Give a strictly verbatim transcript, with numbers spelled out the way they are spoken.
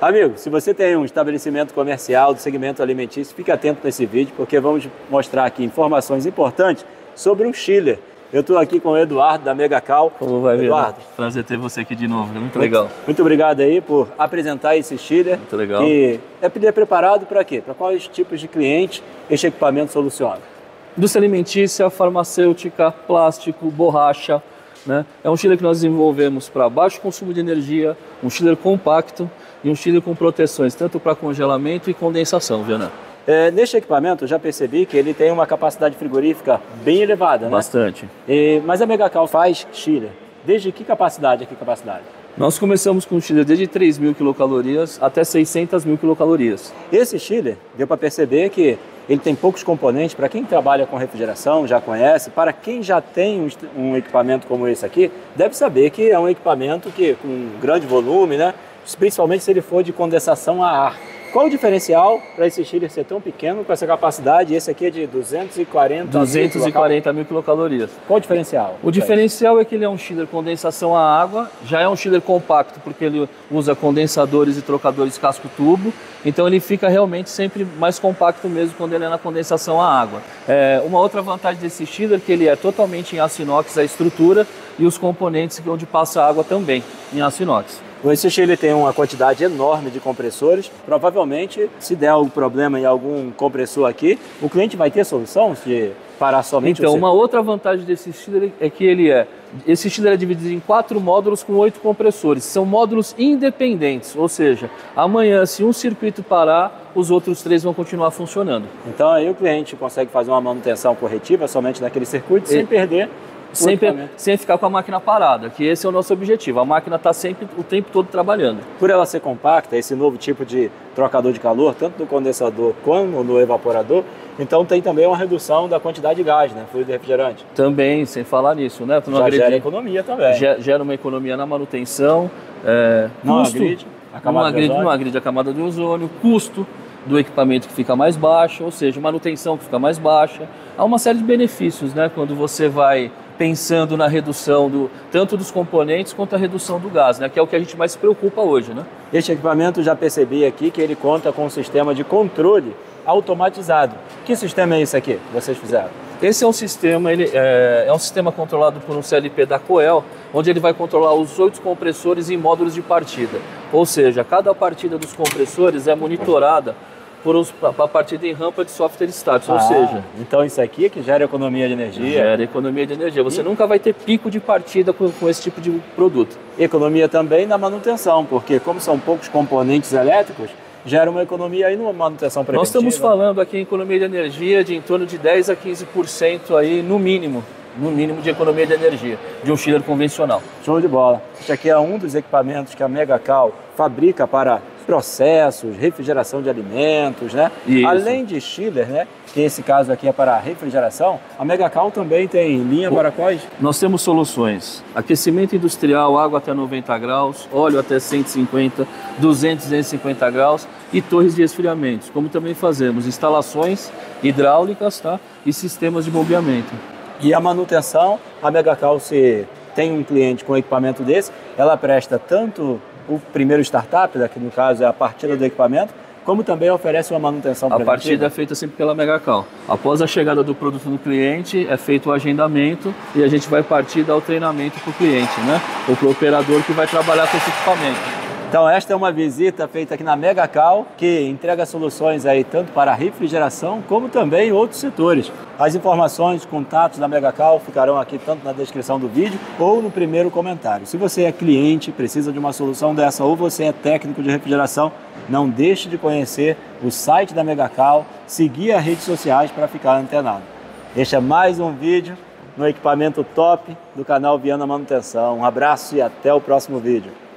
Amigo, se você tem um estabelecimento comercial do segmento alimentício, fique atento nesse vídeo, porque vamos mostrar aqui informações importantes sobre um chiller. Eu estou aqui com o Eduardo, da Megacal. Como vai, Eduardo? Prazer ter você aqui de novo, muito legal. Muito, muito obrigado aí por apresentar esse chiller. Muito legal. E é preparado para quê? Para quais tipos de cliente este equipamento soluciona? Indústria alimentícia, farmacêutica, plástico, borracha, né? É um chiller que nós desenvolvemos para baixo consumo de energia, um chiller compacto e um chiller com proteções, tanto para congelamento e condensação, Viana. É, neste equipamento, eu já percebi que ele tem uma capacidade frigorífica bem elevada, né? Bastante. E, mas a Megacal faz chiller. Desde que capacidade a que capacidade? Nós começamos com um chiller desde três mil quilocalorias até seiscentas mil quilocalorias. Esse chiller, deu para perceber que ele tem poucos componentes. Para quem trabalha com refrigeração, já conhece. Para quem já tem um equipamento como esse aqui, deve saber que é um equipamento que, com grande volume, né? Principalmente se ele for de condensação a ar. Qual o diferencial para esse chiller ser tão pequeno, com essa capacidade? Esse aqui é de duzentas e quarenta mil quilocalorias. Qual o diferencial? O diferencial é que ele é um chiller condensação à água, já é um chiller compacto, porque ele usa condensadores e trocadores casco-tubo, então ele fica realmente sempre mais compacto mesmo quando ele é na condensação à água. É, uma outra vantagem desse chiller é que ele é totalmente em aço inox, a estrutura, e os componentes onde passa a água também, em aço inox. Esse chiller tem uma quantidade enorme de compressores. Provavelmente, se der algum problema em algum compressor aqui, o cliente vai ter solução de parar somente... Então, uma outra vantagem desse chiller é que ele é... Esse chiller é dividido em quatro módulos com oito compressores. São módulos independentes, ou seja, amanhã, se um circuito parar, os outros três vão continuar funcionando. Então, aí o cliente consegue fazer uma manutenção corretiva somente naquele circuito, sem perder... Sem, sem ficar com a máquina parada, que esse é o nosso objetivo. A máquina está sempre, o tempo todo, trabalhando. Por ela ser compacta, esse novo tipo de trocador de calor, tanto no condensador quanto no evaporador, então tem também uma redução da quantidade de gás, né? Fluido refrigerante. Também, sem falar nisso, né? Não Já agredir, gera economia também. Gera uma economia na manutenção, é, não, custo, agride a camada não, agride, não agride a camada de ozônio, custo do equipamento que fica mais baixo, ou seja, manutenção que fica mais baixa. Há uma série de benefícios, né? Quando você vai pensando na redução do, tanto dos componentes quanto a redução do gás, né? Que é o que a gente mais se preocupa hoje, né? Este equipamento, já percebi aqui, que ele conta com um sistema de controle automatizado. Que sistema é esse aqui que vocês fizeram? Esse é um sistema, ele é, é um sistema controlado por um C L P da Coel, onde ele vai controlar os oito compressores em módulos de partida. Ou seja, cada partida dos compressores é monitorada para a partida em rampa de software estático, ah, ou seja... Então isso aqui é que gera economia de energia? Gera economia de energia. Você e... nunca vai ter pico de partida com, com esse tipo de produto. Economia também na manutenção, porque como são poucos componentes elétricos, gera uma economia aí numa manutenção preventiva. Nós estamos falando aqui em economia de energia de em torno de dez a quinze por cento aí no mínimo. No mínimo de economia de energia, de um chiller convencional. Show de bola. Este aqui é um dos equipamentos que a Megacal fabrica para processos, refrigeração de alimentos, né? Isso. Além de chiller, né? Que esse caso aqui é para refrigeração, a Megacal também tem linha para quais? Nós temos soluções. Aquecimento industrial, água até noventa graus, óleo até cento e cinquenta, duzentos, duzentos e cinquenta graus e torres de esfriamento. Como também fazemos instalações hidráulicas, tá? E sistemas de bombeamento. E a manutenção, a Megacal, se tem um cliente com equipamento desse, ela presta tanto o primeiro startup, que no caso é a partida do equipamento, como também oferece uma manutenção preventiva. A partida é feita sempre pela Megacal. Após a chegada do produto no cliente, é feito o agendamento e a gente vai partir dar o treinamento para o cliente, né? Ou para o operador que vai trabalhar com esse equipamento. Então esta é uma visita feita aqui na Megacal, que entrega soluções aí tanto para a refrigeração como também outros setores. As informações, contatos da Megacal ficarão aqui tanto na descrição do vídeo ou no primeiro comentário. Se você é cliente, precisa de uma solução dessa, ou você é técnico de refrigeração, não deixe de conhecer o site da Megacal, seguir as redes sociais para ficar antenado. Este é mais um vídeo no equipamento top do canal Viana Manutenção. Um abraço e até o próximo vídeo.